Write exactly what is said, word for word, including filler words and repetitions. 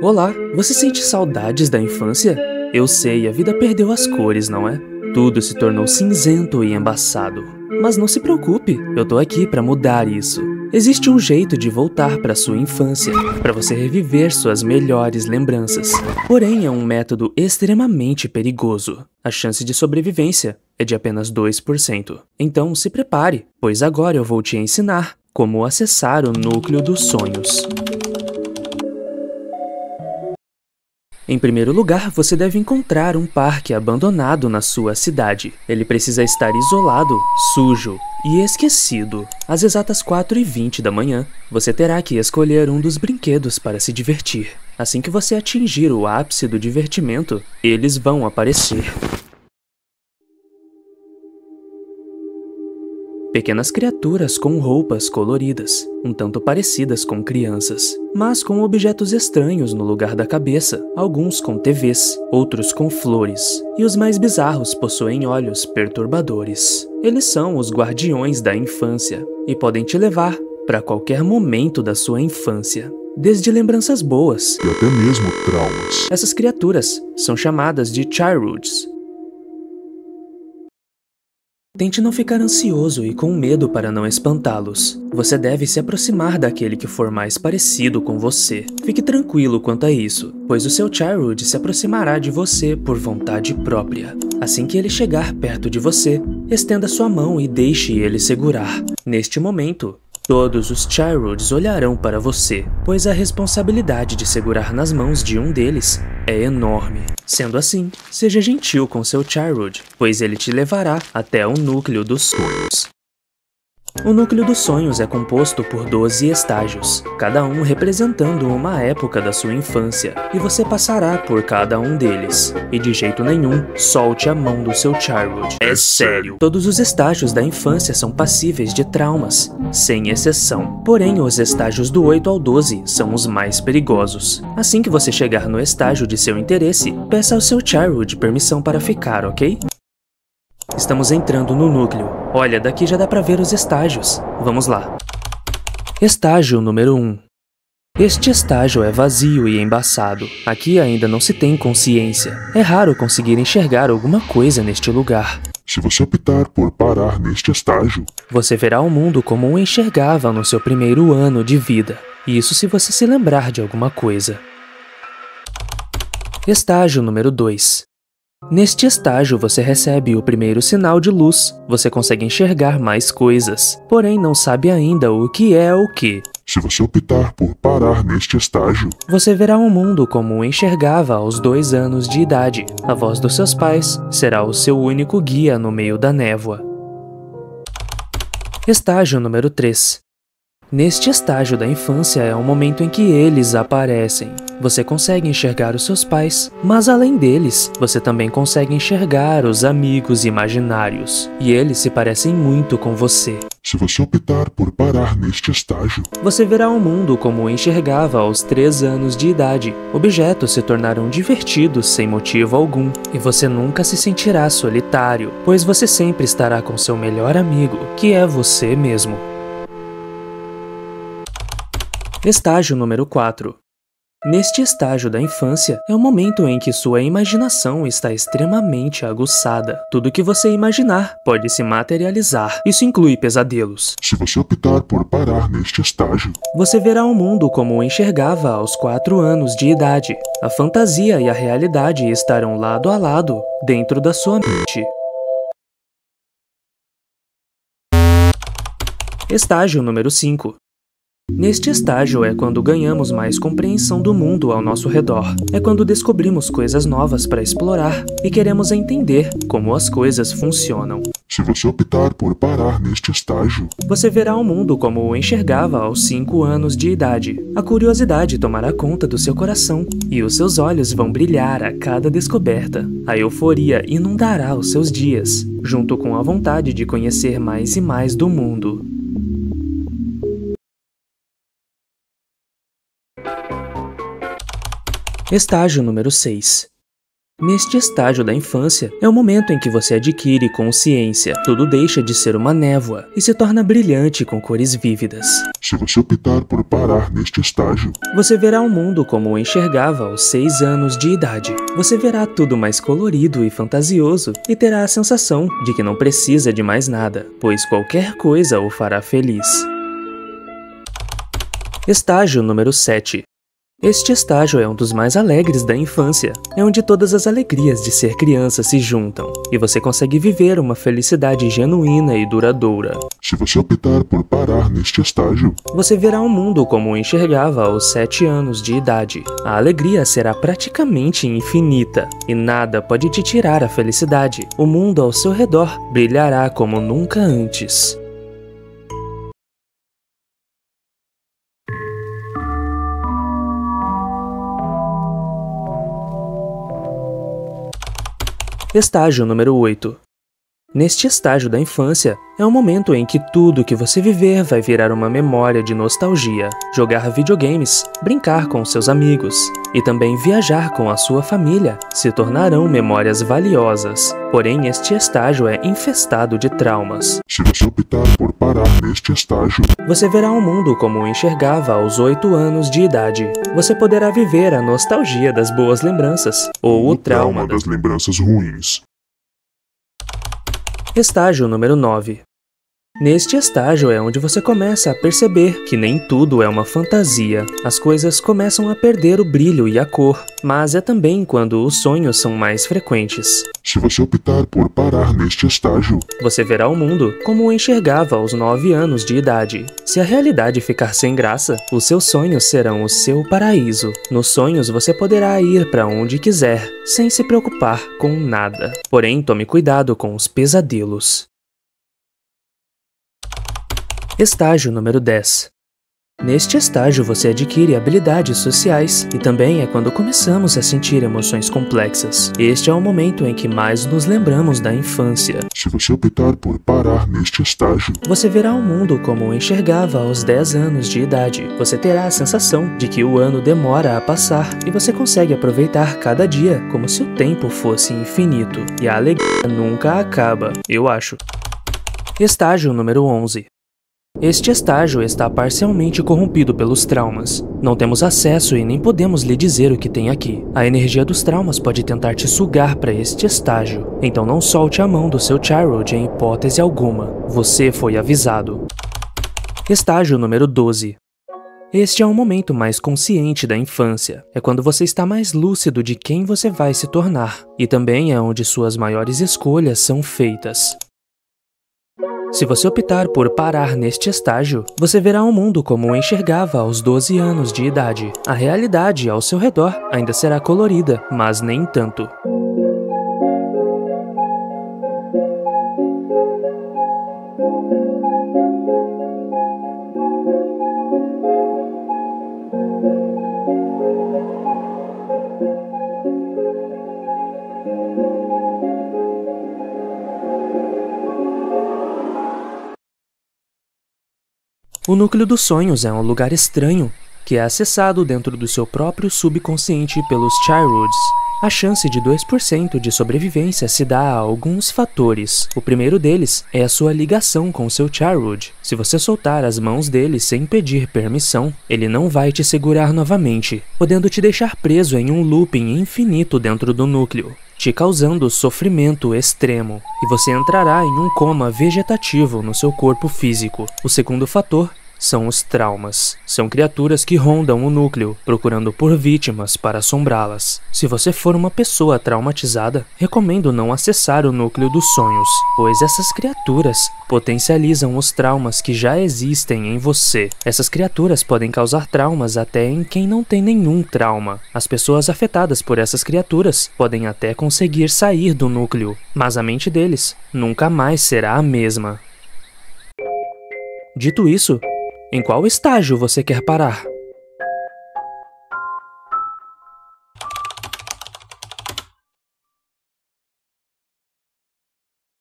Olá, você sente saudades da infância? Eu sei, a vida perdeu as cores, não é? Tudo se tornou cinzento e embaçado. Mas não se preocupe, eu tô aqui pra mudar isso. Existe um jeito de voltar pra sua infância, pra você reviver suas melhores lembranças. Porém, é um método extremamente perigoso. A chance de sobrevivência é de apenas dois por cento. Então se prepare, pois agora eu vou te ensinar como acessar o núcleo dos sonhos. Em primeiro lugar, você deve encontrar um parque abandonado na sua cidade. Ele precisa estar isolado, sujo e esquecido. Às exatas quatro e vinte da manhã, você terá que escolher um dos brinquedos para se divertir. Assim que você atingir o ápice do divertimento, eles vão aparecer. Pequenas criaturas com roupas coloridas, um tanto parecidas com crianças, mas com objetos estranhos no lugar da cabeça, alguns com T Vs, outros com flores, e os mais bizarros possuem olhos perturbadores. Eles são os guardiões da infância e podem te levar para qualquer momento da sua infância, desde lembranças boas e até mesmo traumas. Essas criaturas são chamadas de Chyrods. Tente não ficar ansioso e com medo para não espantá-los. Você deve se aproximar daquele que for mais parecido com você. Fique tranquilo quanto a isso, pois o seu Charud se aproximará de você por vontade própria. Assim que ele chegar perto de você, estenda sua mão e deixe ele segurar. Neste momento, todos os Chyrods olharão para você, pois a responsabilidade de segurar nas mãos de um deles é enorme. Sendo assim, seja gentil com seu Chyrod, pois ele te levará até o Núcleo dos Sonhos. O Núcleo dos Sonhos é composto por doze estágios, cada um representando uma época da sua infância, e você passará por cada um deles. E de jeito nenhum, solte a mão do seu Chyrod. É sério! Todos os estágios da infância são passíveis de traumas, sem exceção. Porém, os estágios do oito ao doze são os mais perigosos. Assim que você chegar no estágio de seu interesse, peça ao seu Chyrod permissão para ficar, ok? Estamos entrando no núcleo. Olha, daqui já dá pra ver os estágios. Vamos lá. Estágio número um. Este estágio é vazio e embaçado. Aqui ainda não se tem consciência. É raro conseguir enxergar alguma coisa neste lugar. Se você optar por parar neste estágio, você verá o mundo como o enxergava no seu primeiro ano de vida. Isso se você se lembrar de alguma coisa. Estágio número dois. Neste estágio, você recebe o primeiro sinal de luz. Você consegue enxergar mais coisas, porém não sabe ainda o que é o que. Se você optar por parar neste estágio, você verá um mundo como o enxergava aos dois anos de idade. A voz dos seus pais será o seu único guia no meio da névoa. Estágio número três. Neste estágio da infância é o momento em que eles aparecem. Você consegue enxergar os seus pais, mas além deles, você também consegue enxergar os amigos imaginários, e eles se parecem muito com você. Se você optar por parar neste estágio, você verá o mundo como o enxergava aos três anos de idade. Objetos se tornarão divertidos sem motivo algum, e você nunca se sentirá solitário, pois você sempre estará com seu melhor amigo, que é você mesmo. Estágio número quatro. Neste estágio da infância, é o momento em que sua imaginação está extremamente aguçada. Tudo que você imaginar pode se materializar. Isso inclui pesadelos. Se você optar por parar neste estágio, você verá o mundo como o enxergava aos quatro anos de idade. A fantasia e a realidade estarão lado a lado, dentro da sua mente. Estágio número cinco. Neste estágio é quando ganhamos mais compreensão do mundo ao nosso redor. É quando descobrimos coisas novas para explorar e queremos entender como as coisas funcionam. Se você optar por parar neste estágio, você verá o mundo como o enxergava aos cinco anos de idade. A curiosidade tomará conta do seu coração e os seus olhos vão brilhar a cada descoberta. A euforia inundará os seus dias, junto com a vontade de conhecer mais e mais do mundo. Estágio número seis. Neste estágio da infância, é o momento em que você adquire consciência. Tudo deixa de ser uma névoa e se torna brilhante com cores vívidas. Se você optar por parar neste estágio, você verá o mundo como o enxergava aos seis anos de idade. Você verá tudo mais colorido e fantasioso e terá a sensação de que não precisa de mais nada, pois qualquer coisa o fará feliz. Estágio número sete. Este estágio é um dos mais alegres da infância. É onde todas as alegrias de ser criança se juntam, e você consegue viver uma felicidade genuína e duradoura. Se você optar por parar neste estágio, você verá o mundo como o enxergava aos sete anos de idade. A alegria será praticamente infinita, e nada pode te tirar a felicidade. O mundo ao seu redor brilhará como nunca antes. Estágio número oito. Neste estágio da infância, é o momento em que tudo que você viver vai virar uma memória de nostalgia. Jogar videogames, brincar com seus amigos e também viajar com a sua família se tornarão memórias valiosas. Porém, este estágio é infestado de traumas. Se você optar por parar neste estágio, você verá o mundo como o enxergava aos oito anos de idade. Você poderá viver a nostalgia das boas lembranças ou o, o trauma, trauma das lembranças ruins. Estágio número nove. Neste estágio é onde você começa a perceber que nem tudo é uma fantasia. As coisas começam a perder o brilho e a cor, mas é também quando os sonhos são mais frequentes. Se você optar por parar neste estágio, você verá o mundo como o enxergava aos nove anos de idade. Se a realidade ficar sem graça, os seus sonhos serão o seu paraíso. Nos sonhos você poderá ir para onde quiser, sem se preocupar com nada. Porém, tome cuidado com os pesadelos. Estágio número dez. Neste estágio você adquire habilidades sociais e também é quando começamos a sentir emoções complexas. Este é o momento em que mais nos lembramos da infância. Se você optar por parar neste estágio, você verá o mundo como o enxergava aos dez anos de idade. Você terá a sensação de que o ano demora a passar e você consegue aproveitar cada dia como se o tempo fosse infinito. E a alegria nunca acaba, eu acho. Estágio número onze. Este estágio está parcialmente corrompido pelos traumas. Não temos acesso e nem podemos lhe dizer o que tem aqui. A energia dos traumas pode tentar te sugar para este estágio. Então não solte a mão do seu Charud em hipótese alguma. Você foi avisado. Estágio número doze. Este é o momento mais consciente da infância. É quando você está mais lúcido de quem você vai se tornar. E também é onde suas maiores escolhas são feitas. Se você optar por parar neste estágio, você verá o mundo como o enxergava aos doze anos de idade. A realidade ao seu redor ainda será colorida, mas nem tanto. O Núcleo dos Sonhos é um lugar estranho que é acessado dentro do seu próprio subconsciente pelos Chyrods. A chance de dois por cento de sobrevivência se dá a alguns fatores. O primeiro deles é a sua ligação com seu Chyrod. Se você soltar as mãos dele sem pedir permissão, ele não vai te segurar novamente, podendo te deixar preso em um looping infinito dentro do núcleo, te causando sofrimento extremo, e você entrará em um coma vegetativo no seu corpo físico. O segundo fator são os traumas. São criaturas que rondam o núcleo, procurando por vítimas para assombrá-las. Se você for uma pessoa traumatizada, recomendo não acessar o Núcleo dos Sonhos, pois essas criaturas potencializam os traumas que já existem em você. Essas criaturas podem causar traumas até em quem não tem nenhum trauma. As pessoas afetadas por essas criaturas podem até conseguir sair do núcleo, mas a mente deles nunca mais será a mesma. Dito isso, em qual estágio você quer parar?